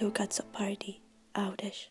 Look at the party, Audash.